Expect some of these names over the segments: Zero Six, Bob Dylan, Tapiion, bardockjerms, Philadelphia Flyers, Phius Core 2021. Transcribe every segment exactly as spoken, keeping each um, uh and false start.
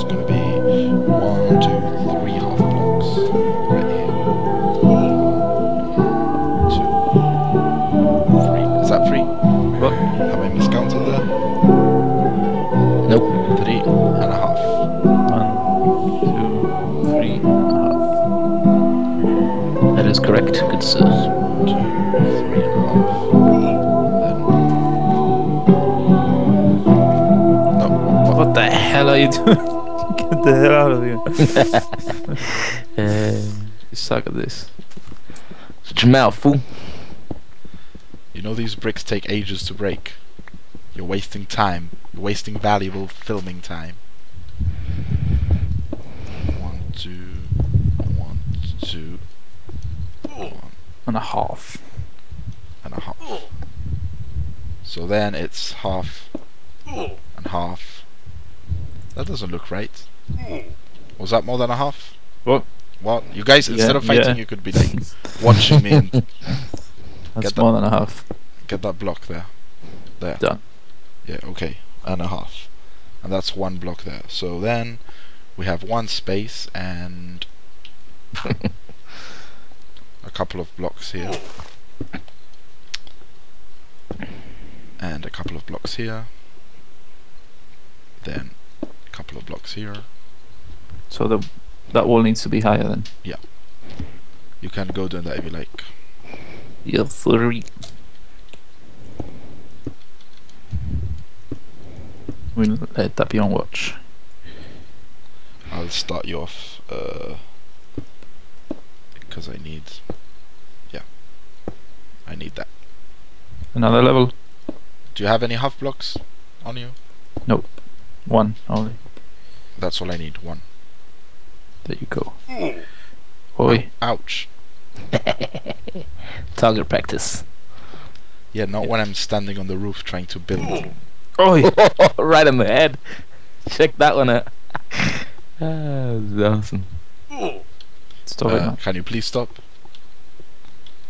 It's going to be one, two, three half blocks right here. One, two, three. Is that three? What? Have I miscounted there? Nope. Three and a half. One, two, three and a half. That is correct, good sir. One, two, three and a half. What the hell are you doing? Get the hell out of here. um, you suck at this. Shut your mouth, fool. You know these bricks take ages to break. You're wasting time. You're wasting valuable filming time. One, two, one, two, one. And a half. And a half. So then it's half and half. That doesn't look right. Was that more than a half? What? What? You guys, instead yeah, of fighting, yeah. you could be like watching me. And That's get more that, than a half. Get that block there. There. Done. Yeah, okay. And a half. And that's one block there. So then we have one space and a couple of blocks here. And a couple of blocks here. Then couple of blocks here. So the, that wall needs to be higher then? Yeah. You can go down that if you like. Yes, sir. We'll let Tapiion watch. I'll start you off uh, because I need... Yeah. I need that. Another level. Do you have any half blocks on you? Nope. One only. That's all I need, one. There you go. Oi. Ouch. Target practice. Yeah, not yeah. when I'm standing on the roof trying to build. Oi. Right on the head. Check that one out. Ah, that's awesome. Stop uh, it now. Can you please stop?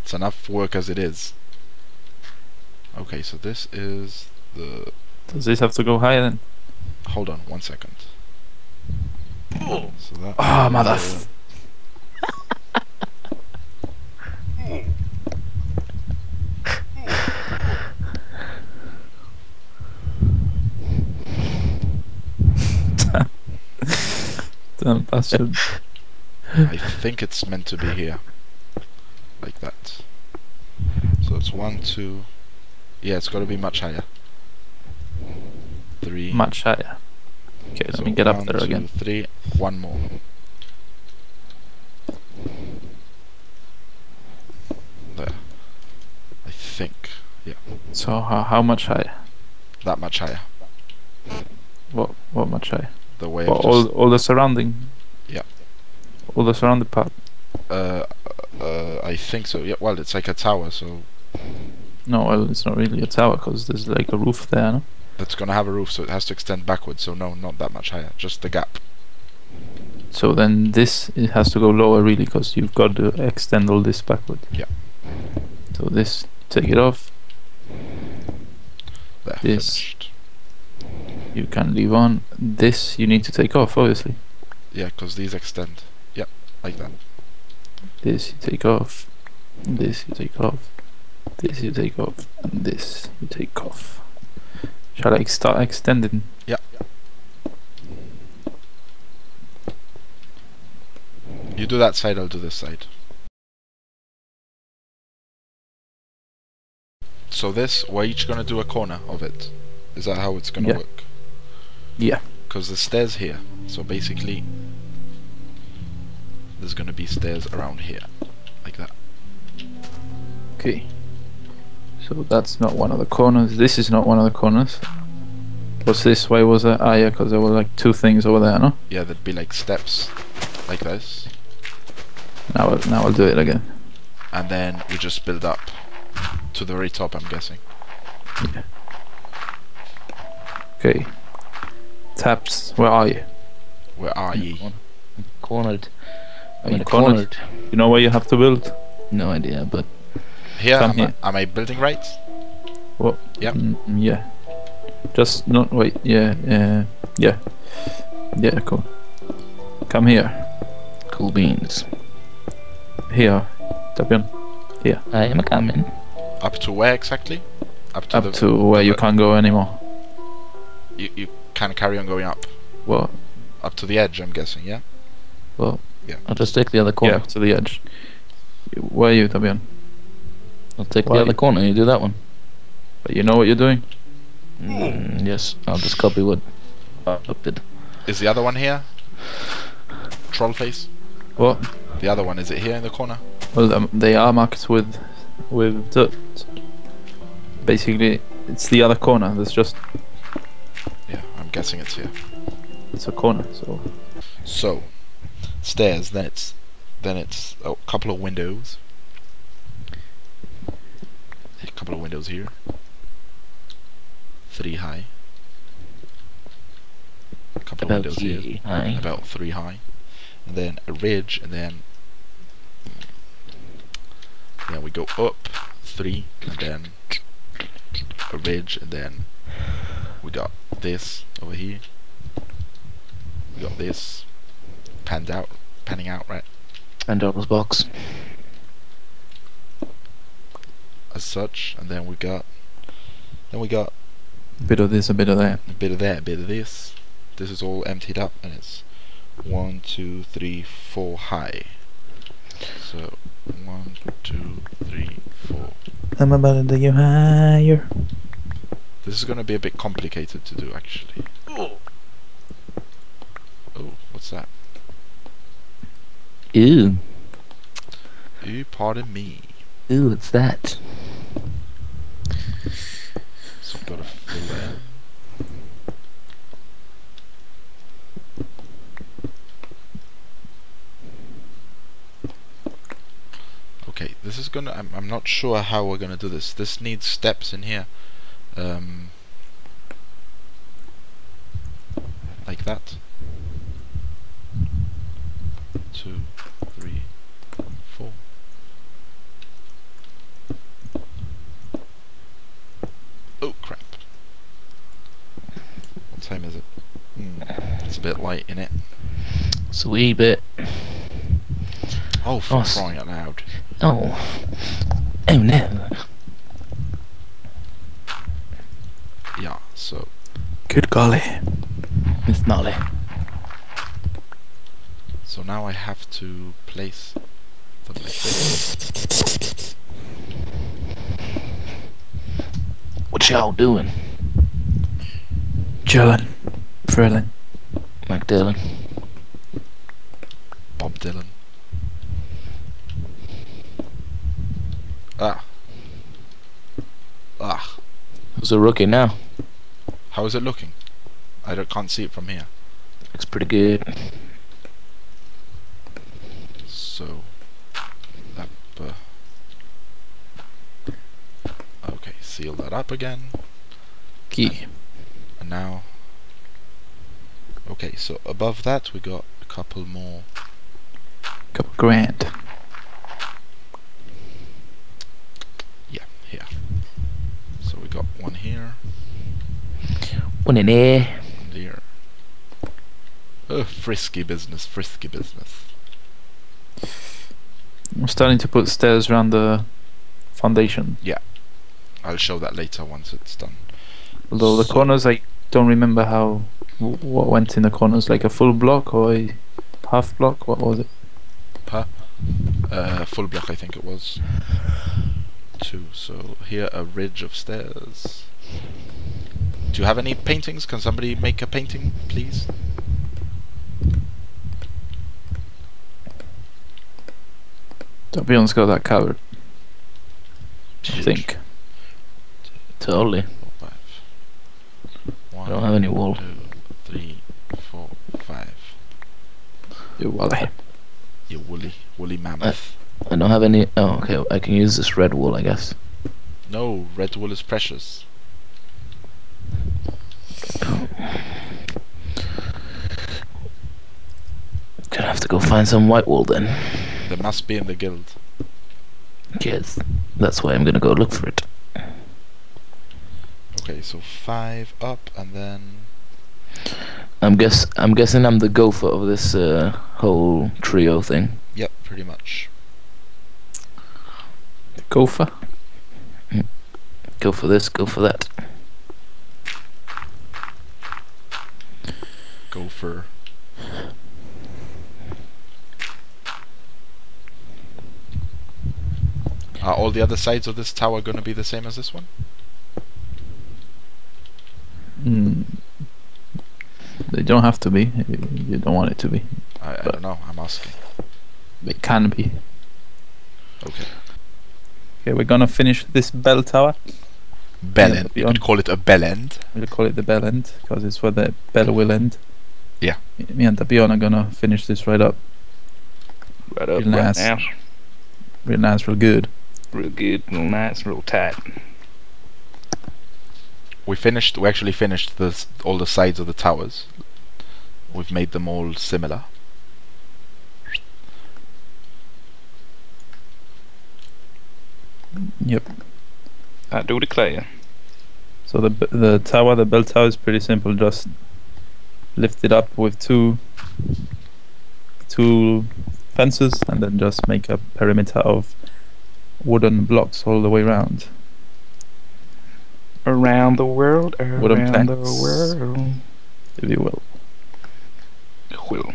It's enough work as it is. Okay, so this is the... Does this have to go higher then? Hold on, one second. Oh, so that oh mother! Damn bastard! I think it's meant to be here, like that. So it's one, two. Yeah, it's got to be much higher. Three. Much higher. Okay, so let me get one, up there two, again. Three, one more. There. I think. Yeah. So how how much higher? That much higher. What what much higher? The way. Well, all all the surrounding. Yeah. All the surrounding part. Uh, uh, I think so. Yeah. Well, it's like a tower, so. No, well, it's not really a tower because there's like a roof there. No? That's going to have a roof, so it has to extend backwards, so no, not that much higher, just the gap. So then this, it has to go lower really, because you've got to extend all this backward. Yeah. So this, take it off. There, this, finished. You can leave on. This, you need to take off, obviously. Yeah, because these extend. Yeah, like that. This you take off, this you take off, this you take off, and this you take off. Shall I start extending? Yeah. You do that side, I'll do this side. So this, we're each going to do a corner of it. Is that how it's going to yeah. work? Yeah. Because the stairs here, so basically there's going to be stairs around here, like that. Okay. So that's not one of the corners. This is not one of the corners. What's this? Why was that? Ah, yeah, because there were like two things over there, no? Yeah, there'd be like steps, like this. Now, I'll, now I'll do it again. And then we just build up to the very top, I'm guessing. Yeah. Okay. Taps. Where are you? Where are you? I'm cornered. I'm cornered. cornered. You know where you have to build? No idea, but. Here am, here, am I building right? What? Yeah. Mm, yeah. Just not wait. Yeah. Uh, yeah. Yeah, cool. Come here. Cool beans. Here, Tapiion. Here. I am coming. Up to where exactly? Up to, up the, to where the, you can't go anymore. You you can carry on going up. Well, up to the edge, I'm guessing, yeah. Well, yeah. I'll just take the other corner. Yeah, to the edge. Where are you, Tapiion? I'll take Why? the other corner. You do that one. But you know what you're doing. Mm, yes, I'll just copy what I did. Is the other one here? Troll face. What? The other one, is it here in the corner? Well, um, they are marked with with dirt. Basically, it's the other corner. There's just. Yeah, I'm guessing it's here. It's a corner, so. So, stairs. Then it's then it's a couple of windows. A couple of windows here. Three high. A couple about of windows here. High. About three high. And then a ridge, and then then we go up three, and then a ridge, and then we got this over here. We got this panned out, panning out, right? Pandora's box. As such, and then we got, then we got a bit of this, a bit of that, a bit of that, a bit of this. This is all emptied up, and it's one, two, three, four high. So one, two, three, four. I'm about to dig you higher. This is going to be a bit complicated to do, actually. Oh, oh what's that? Ew. Ew, pardon me. Ew, what's that? So I've got to fill that. Okay, this is gonna. I'm, I'm not sure how we're gonna do this. This needs steps in here, um, like that. Two, three, four. Oh crap! What time is it? Mm, it's a bit light, isn't it? It's a wee bit. Oh, for oh, crying out loud! Oh, oh no! Yeah, so. Good golly, Miss Nolly. So now I have to place them like this. What y'all doing? Chillin, Frillin, Mac Dylan, Bob Dylan. Ah. Ah. Who's a rookie now? How is it looking? I don't, can't see it from here. Looks pretty good. So. Up. Uh, okay, seal that up again. Key. And, and now. Okay, so above that we got a couple more. Couple grand. Here. So we got one here. One in there. One there. Oh, frisky business, frisky business. I'm starting to put stairs around the foundation. Yeah. I'll show that later once it's done. Although so the corners, I don't remember how what went in the corners, like a full block or a half block, what was it? Pa uh, full block I think it was. Two. So here a ridge of stairs. Do you have any paintings? Can somebody make a painting, please? Tapion's got that covered. I think. Totally. Four, one, I don't have any wall. Two, three, four, five. You woolly. You woolly, woolly mammoth. Uh, I don't have any. Oh, okay. I can use this red wool, I guess. No, red wool is precious. Gonna have to go find some white wool then. There must be in the guild. Yes, that's why I'm gonna go look for it. Okay, so five up and then. I'm guess I'm guessing I'm the gopher of this uh, whole trio thing. Yep, pretty much. Gopher. Go for this. Go for that. Go for. Are all the other sides of this tower going to be the same as this one? Mm. They don't have to be. You don't want it to be. I, I don't know. I'm asking. They can be. Okay. Okay, we're gonna finish this bell tower. Bell end. You could call it a bell end. We'll call it the bell end because it's where the bell will end. Yeah. Me and Tapiion are gonna finish this right up. Right up. Real nice. Right now. Real nice. Real good. Real good. Real nice. Real tight. We finished. We actually finished this, all the sides of the towers. We've made them all similar. Yep. I do declare. So the the tower, the bell tower, is pretty simple. Just lift it up with two two fences, and then just make a perimeter of wooden blocks all the way around. Around the world, around wooden the world, if you will. Will.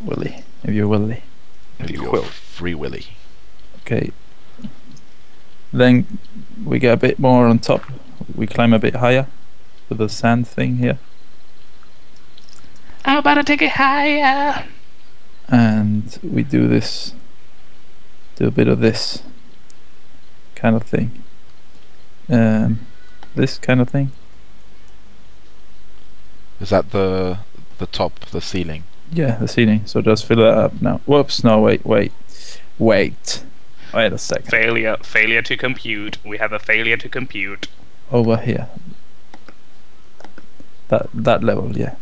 Willy, if you willy. If you will. Free willy. Okay. Then we get a bit more on top. We climb a bit higher with the sand thing here. I'm about to take it higher. And we do this, do a bit of this kind of thing. Um, this kind of thing. Is that the the top, the ceiling? Yeah, the ceiling. So just fill that up now. Whoops! No, wait, wait, wait. Wait a second. Failure, failure to compute. We have a failure to compute. Over here. That that level, yeah.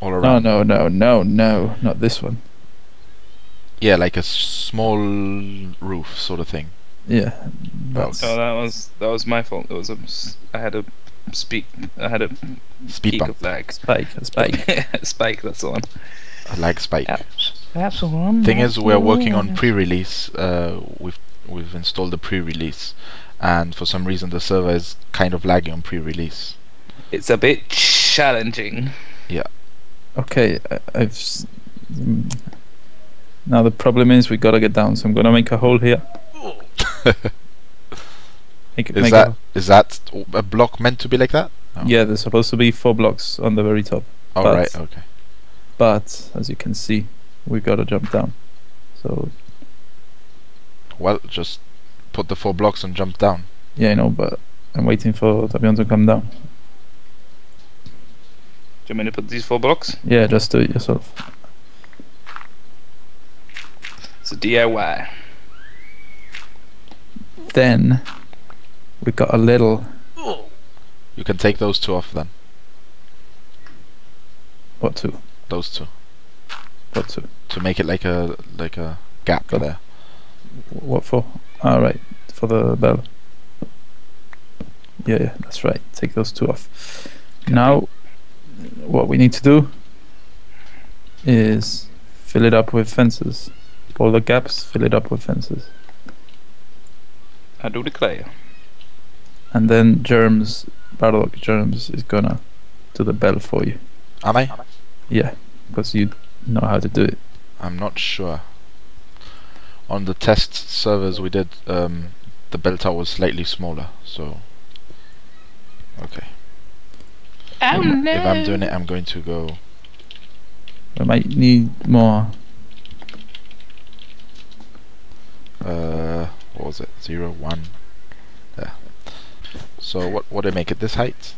All around. No, no, no, no, no, not this one. Yeah, like a small roof sort of thing. Yeah. That's oh, that was that was my fault. It was a, I had a speak. I had a speed peak of lag. Spike, a spike, spike. That's the one. A lag spike. Ouch. That's one. Thing is, we're working on pre-release. Uh, we've we've installed the pre-release, and for some reason the server is kind of lagging on pre-release. It's a bit challenging. Yeah. Okay, I've. Now the problem is we gotta get down, so I'm gonna make a hole here. make it, is make that a is that a block meant to be like that? Oh. Yeah, there's supposed to be four blocks on the very top. Oh but, right, okay. But as you can see. We gotta jump down. So. Well, just put the four blocks and jump down. Yeah, I know, but I'm waiting for Tapiion to come down. Do you mean to put these four blocks? Yeah, just do it yourself. It's a D I Y. Then we got a little. You can take those two off then. What two? Those two. What to? To make it like a like a gap Go. there. What for? Ah, right, for the bell. Yeah, yeah, that's right. Take those two off. Can now, we? what we need to do is fill it up with fences. All the gaps, fill it up with fences. I do declare. And then germs, bardock germs is gonna do the bell for you. Am I? Yeah, because you. Know how to do it. I'm not sure. On the test servers we did, um, the bell tower was slightly smaller, so okay. Oh if, no. if I'm doing it, I'm going to go. I might need more. Uh, what was it? Zero, one. There. So what? What do I make it this height?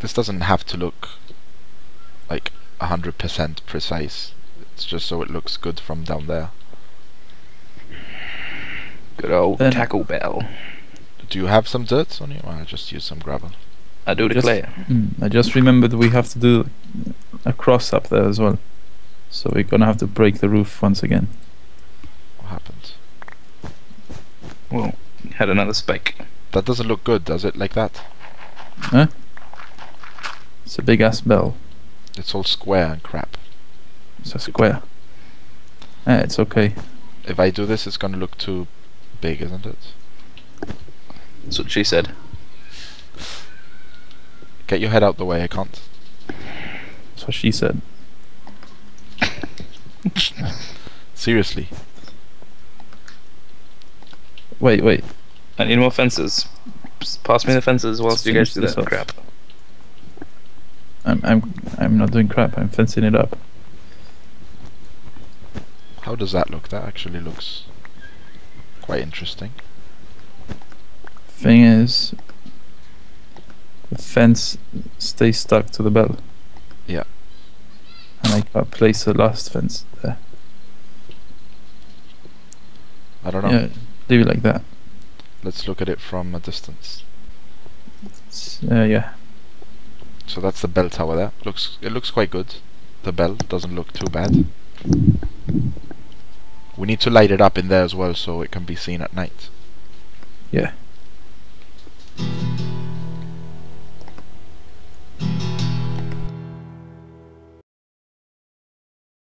This doesn't have to look like a hundred percent precise. It's just so it looks good from down there. Good old then tackle bell. Do you have some dirt on you? Well, I just use some gravel. I do declare. Mm, I just remembered we have to do a cross up there as well. So we're gonna have to break the roof once again. What happened? Well, had another spike. That doesn't look good, does it? Like that? Huh? It's a big ass bell. It's all square and crap. It's a square. Eh, it's okay. If I do this, it's gonna look too big, isn't it? That's what she said. Get your head out the way, I can't. That's what she said. Seriously. Wait, wait. I need more fences. Just pass me the fences whilst you guys do this crap. I'm I'm I'm not doing crap, I'm fencing it up. How does that look? That actually looks quite interesting. Thing is, the fence stays stuck to the bell. Yeah. And I can't place the last fence there. I don't know. Yeah, leave it like that. Let's look at it from a distance. Uh, yeah. So that's the bell tower there. Looks it looks quite good. The bell doesn't look too bad. We need to light it up in there as well so it can be seen at night. Yeah.